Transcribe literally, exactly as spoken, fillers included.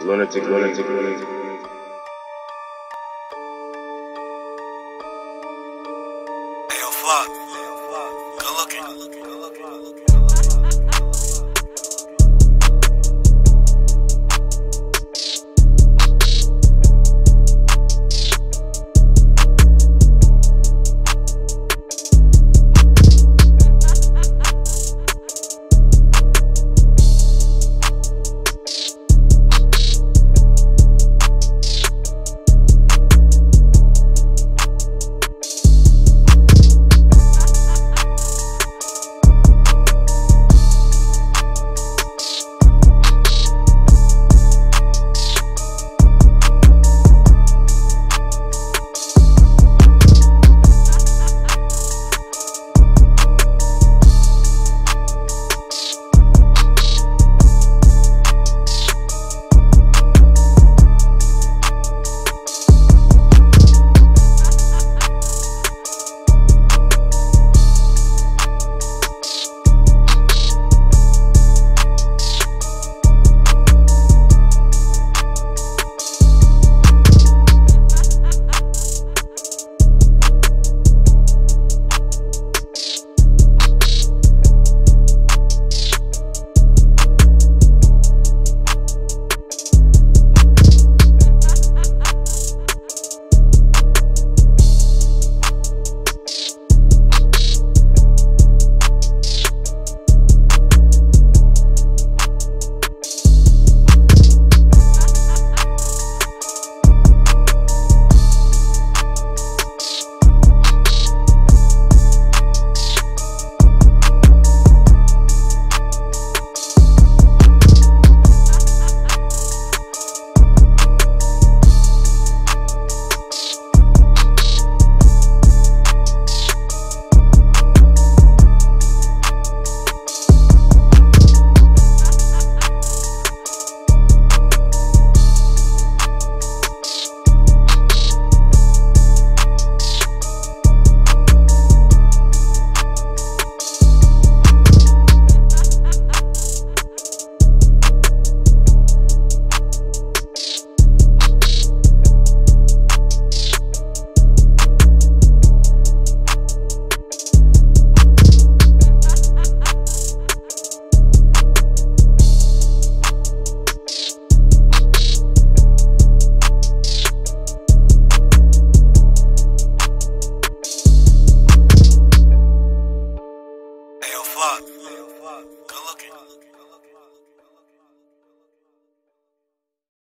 Lunatic, lunatic, lunatic.